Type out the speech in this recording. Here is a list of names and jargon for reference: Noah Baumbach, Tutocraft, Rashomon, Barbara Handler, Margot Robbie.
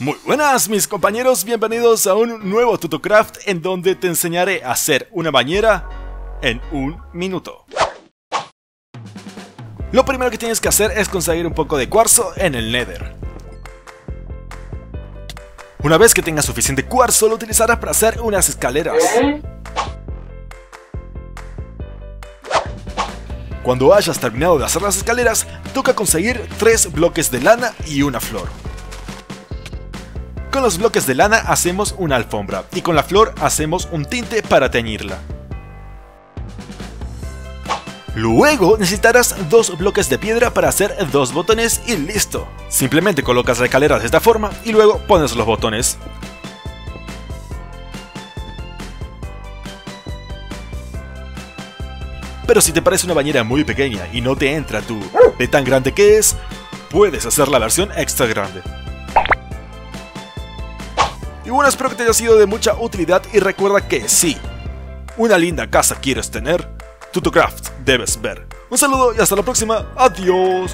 Muy buenas mis compañeros, bienvenidos a un nuevo Tutocraft en donde te enseñaré a hacer una bañera en un minuto. Lo primero que tienes que hacer es conseguir un poco de cuarzo en el Nether. Una vez que tengas suficiente cuarzo lo utilizarás para hacer unas escaleras. Cuando hayas terminado de hacer las escaleras, toca conseguir 3 bloques de lana y una flor. Con los bloques de lana hacemos una alfombra y con la flor hacemos un tinte para teñirla. Luego necesitarás 2 bloques de piedra para hacer 2 botones y listo. Simplemente colocas las escaleras de esta forma y luego pones los botones. Pero si te parece una bañera muy pequeña y no te entra tu de tan grande que es, puedes hacer la versión extra grande. Y bueno, espero que te haya sido de mucha utilidad y recuerda que si una linda casa quieres tener, Tutocraft debes ver. Un saludo y hasta la próxima. Adiós.